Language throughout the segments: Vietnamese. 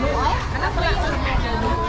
Hãy subscribe cho kênh Ghiền Mì Gõ để không bỏ lỡ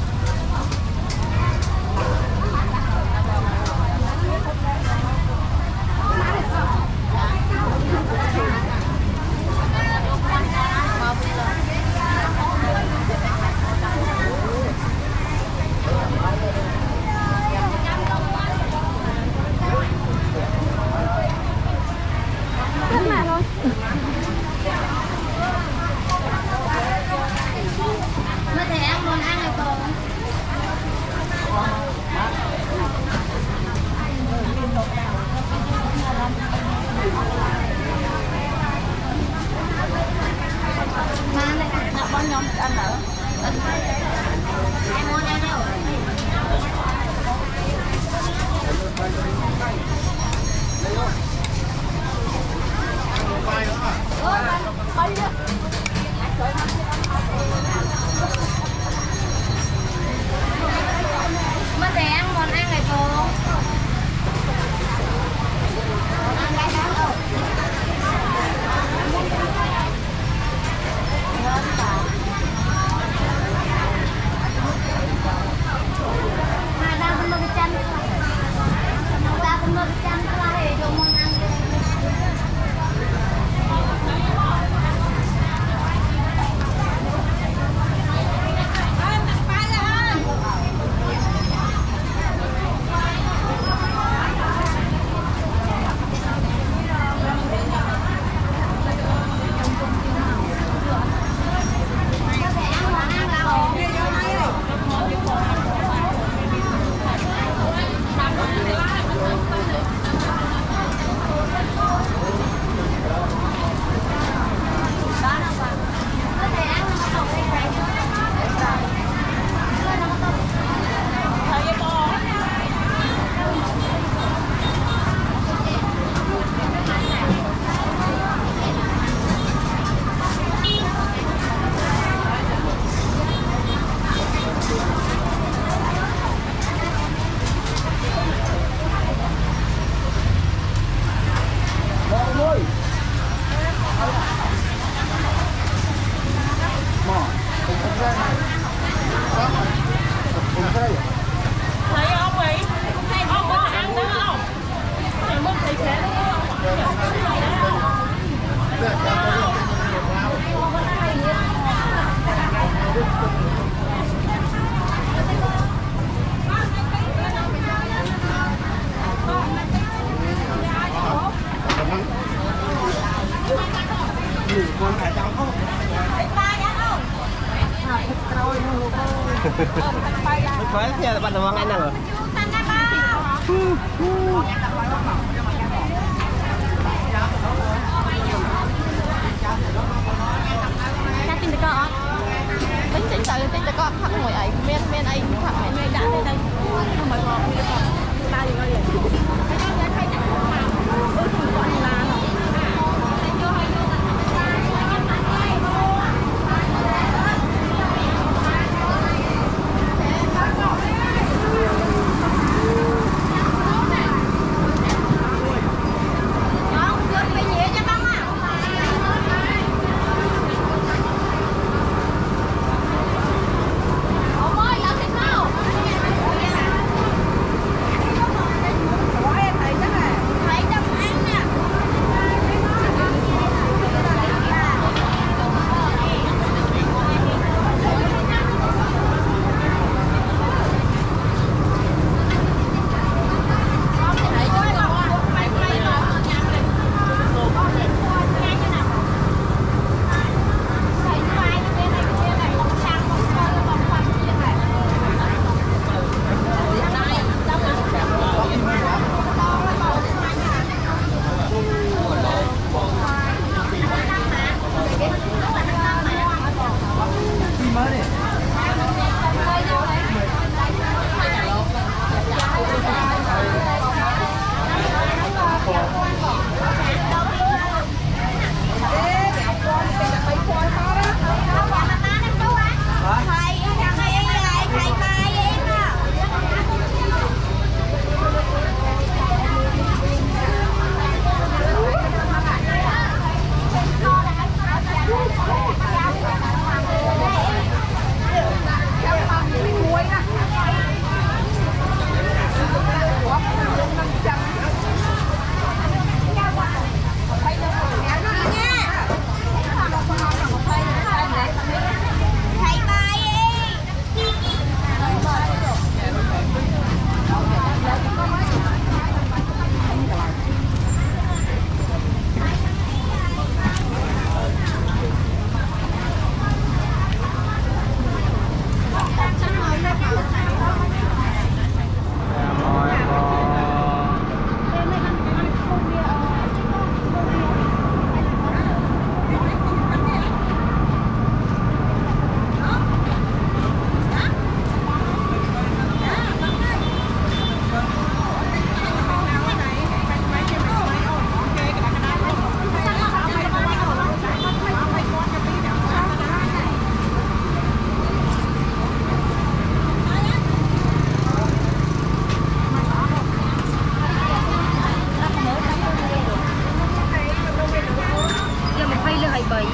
bấy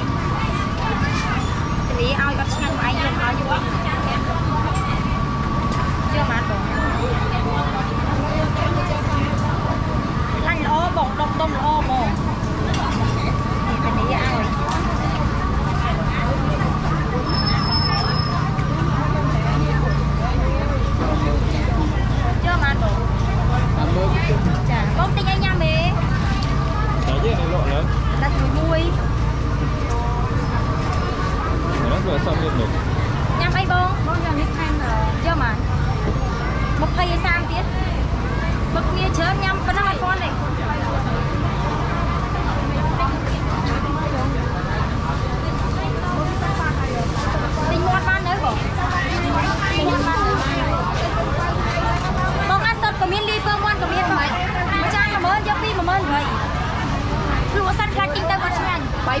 thì ao có chăn của anh luôn ao như vậy chưa mát rồi lăn ló bột đông tôm ló bột thì ao chưa mát rồi chả bông tinh anh nhang mì đấy chứ lộ nữa đặt vui rồi xong được nhang bay bông giờ biết thanh rồi chưa mà một cây sang tiết bậc kia chớ nhang vẫn là con này tình ngon ban đấy không bông ăn sật của miên ly phương ngoan của miên phải mà trang mà mơn giáp đi mà mơn vậy cứ có săn gạt tinh tay con nhang bảy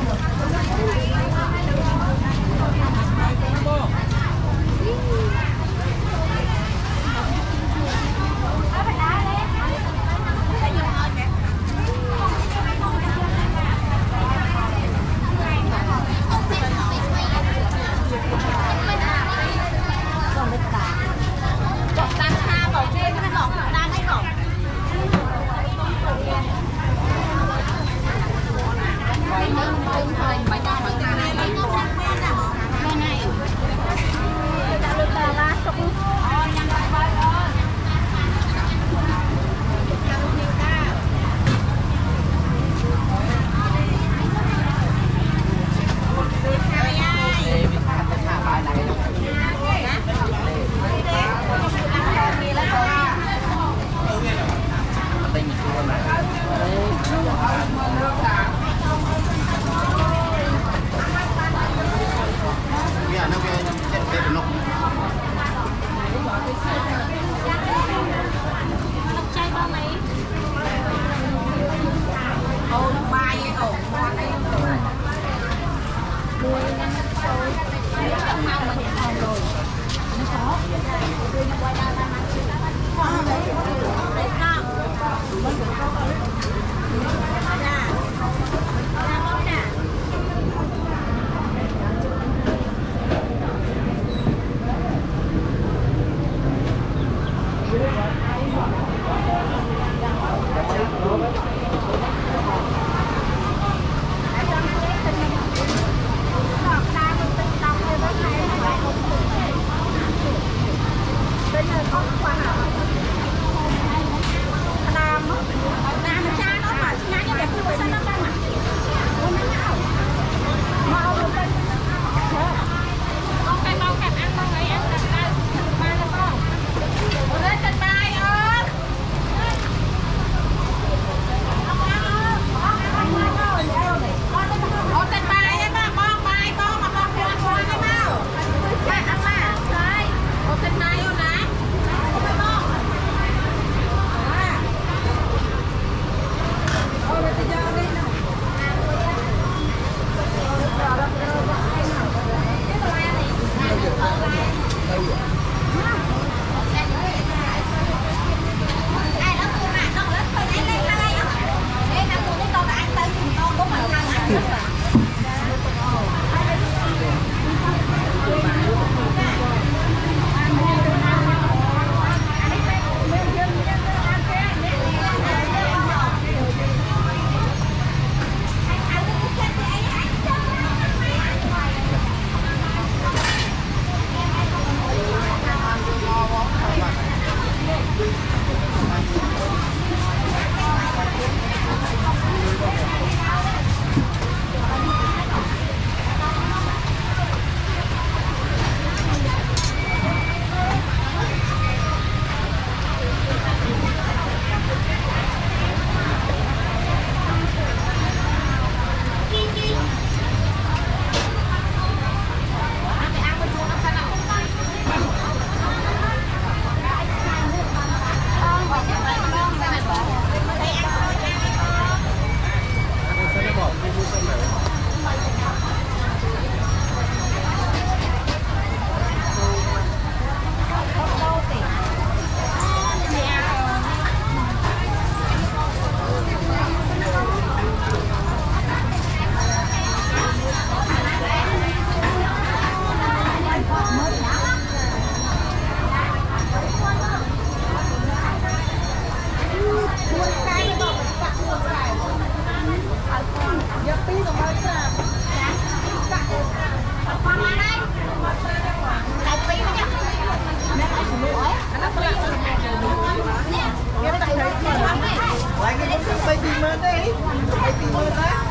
Hãy subscribe cho kênh Ghiền Mì Gõ để không bỏ lỡ những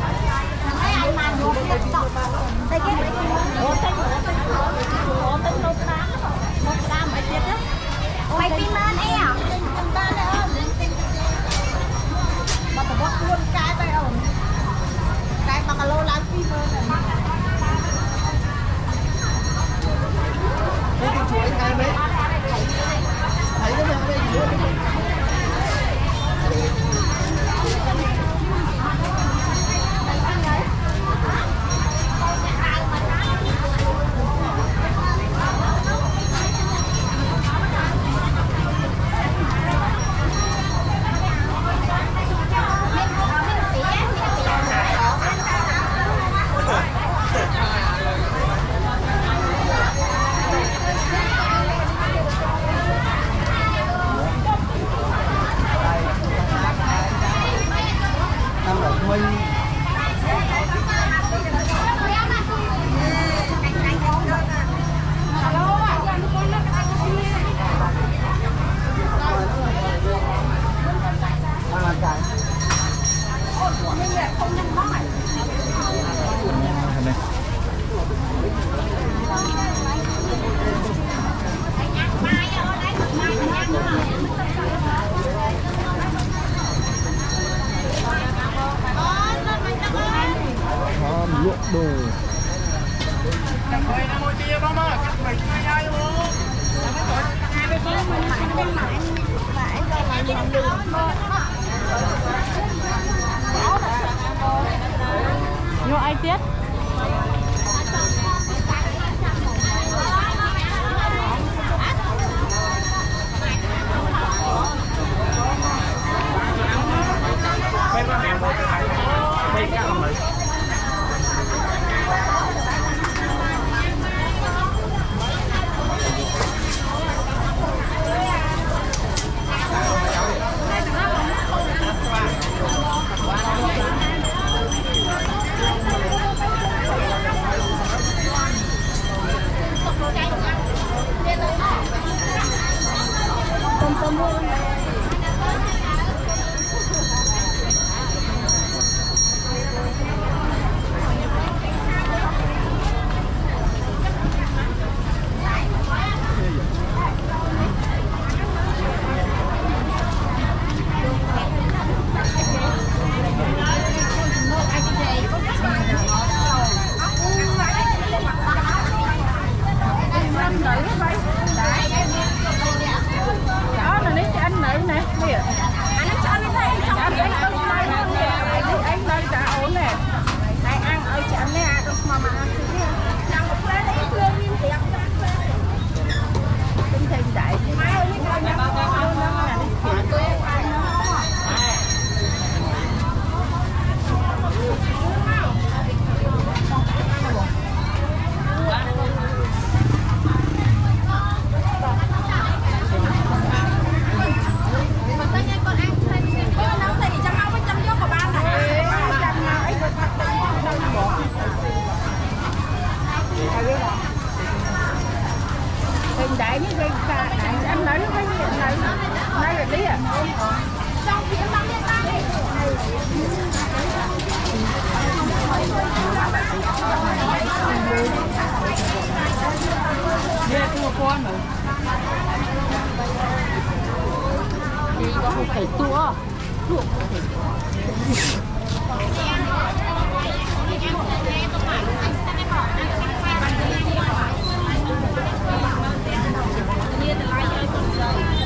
video hấp dẫn.